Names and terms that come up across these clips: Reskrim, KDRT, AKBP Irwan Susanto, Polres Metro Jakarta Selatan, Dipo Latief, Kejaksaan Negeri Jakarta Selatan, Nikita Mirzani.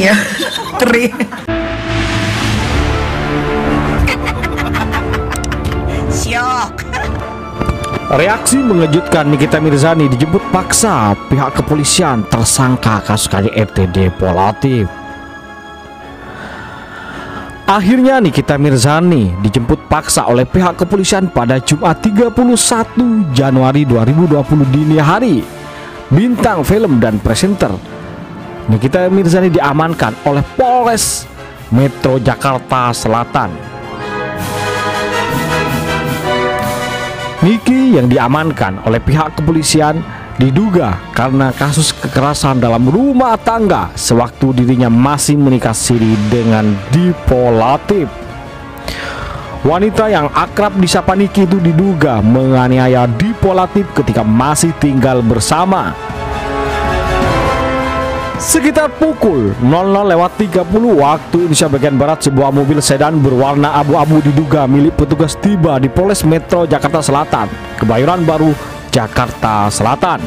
Ya, teri. Reaksi mengejutkan Nikita Mirzani dijemput paksa pihak kepolisian tersangka kasus KDRT Dipo Latief. Akhirnya Nikita Mirzani dijemput paksa oleh pihak kepolisian pada Jumat 31 Januari 2020 dini hari. Bintang film dan presenter Nikita Mirzani diamankan oleh Polres Metro Jakarta Selatan. Niki yang diamankan oleh pihak kepolisian diduga karena kasus kekerasan dalam rumah tangga sewaktu dirinya masih menikah siri dengan Dipo Latief. Wanita yang akrab disapa Niki itu diduga menganiaya Dipo Latief ketika masih tinggal bersama. Sekitar pukul 00.30 waktu Indonesia bagian Barat, sebuah mobil sedan berwarna abu-abu diduga milik petugas tiba di Polres Metro Jakarta Selatan, Kebayoran Baru, Jakarta Selatan.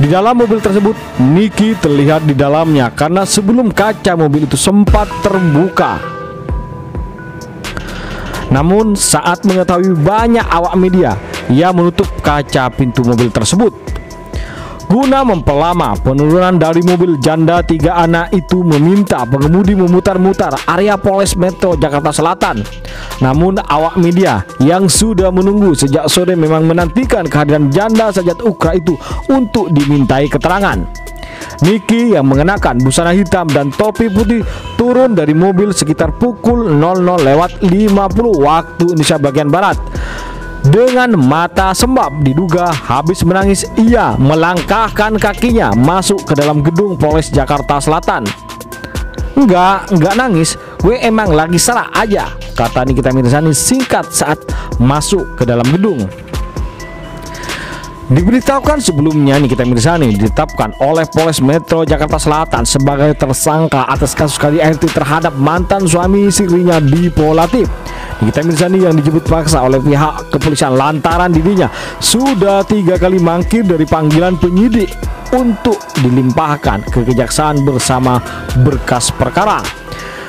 Di dalam mobil tersebut, Niki terlihat di dalamnya karena sebelum kaca mobil itu sempat terbuka. Namun saat mengetahui banyak awak media, ia menutup kaca pintu mobil tersebut. Guna mempelama penurunan dari mobil, janda tiga anak itu meminta pengemudi memutar-mutar area Polres Metro Jakarta Selatan. Namun awak media yang sudah menunggu sejak sore memang menantikan kehadiran janda sajat ukra itu untuk dimintai keterangan. Niki yang mengenakan busana hitam dan topi putih turun dari mobil sekitar pukul 00.50 waktu Indonesia bagian Barat. Dengan mata sembab diduga habis menangis, ia melangkahkan kakinya masuk ke dalam gedung Polres Jakarta Selatan. Enggak nangis, gue emang lagi salah aja," kata Nikita Mirzani singkat saat masuk ke dalam gedung. Diberitahukan sebelumnya, Nikita Mirzani ditetapkan oleh Polres Metro Jakarta Selatan sebagai tersangka atas kasus KDRT terhadap mantan suami istrinya Dipo Latief. Nikita Mirzani yang dijemput paksa oleh pihak kepolisian lantaran dirinya sudah 3 kali mangkir dari panggilan penyidik untuk dilimpahkan ke kejaksaan bersama berkas perkara.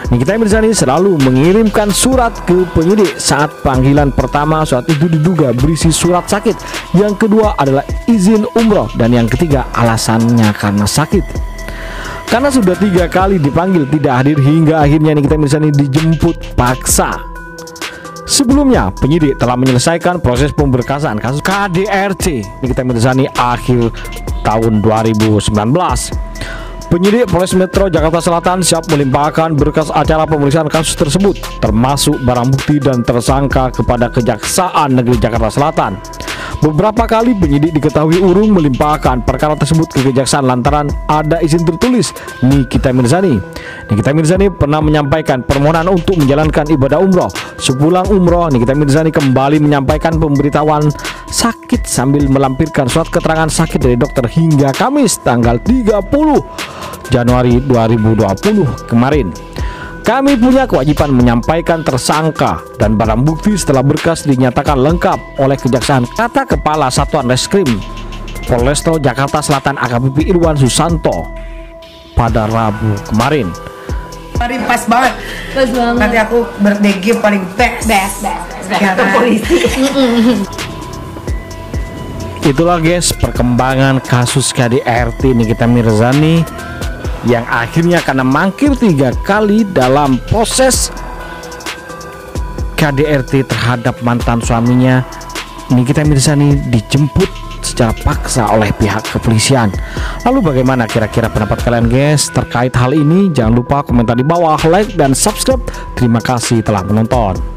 Nikita Mirzani selalu mengirimkan surat ke penyidik. Saat panggilan pertama, surat itu diduga berisi surat sakit, yang kedua adalah izin umroh, dan yang ketiga alasannya karena sakit. Karena sudah 3 kali dipanggil tidak hadir, hingga akhirnya Nikita Mirzani dijemput paksa. Sebelumnya, penyidik telah menyelesaikan proses pemberkasan kasus KDRT Nikita Mirzani akhir tahun 2019. Penyidik Polres Metro Jakarta Selatan siap melimpahkan berkas acara pemeriksaan kasus tersebut, termasuk barang bukti dan tersangka, kepada Kejaksaan Negeri Jakarta Selatan. Beberapa kali penyidik diketahui urung melimpahkan perkara tersebut ke kejaksaan lantaran ada izin tertulis Nikita Mirzani. Nikita Mirzani pernah menyampaikan permohonan untuk menjalankan ibadah umroh. Sepulang umroh, Nikita Mirzani kembali menyampaikan pemberitahuan sakit sambil melampirkan surat keterangan sakit dari dokter hingga Kamis tanggal 30 Januari 2020 kemarin. Kami punya kewajiban menyampaikan tersangka dan barang bukti setelah berkas dinyatakan lengkap oleh kejaksaan, kata Kepala Satuan Reskrim Polres Jakarta Selatan AKBP Irwan Susanto pada Rabu kemarin. Hari pas banget. Nanti aku berdegi paling best. Kata polisi. Itulah guys perkembangan kasus KDRT Nikita Mirzani yang akhirnya karena mangkir 3 kali dalam proses KDRT terhadap mantan suaminya, Nikita Mirzani dijemput secara paksa oleh pihak kepolisian. Lalu bagaimana kira-kira pendapat kalian guys terkait hal ini? Jangan lupa komentar di bawah, like dan subscribe. Terima kasih telah menonton.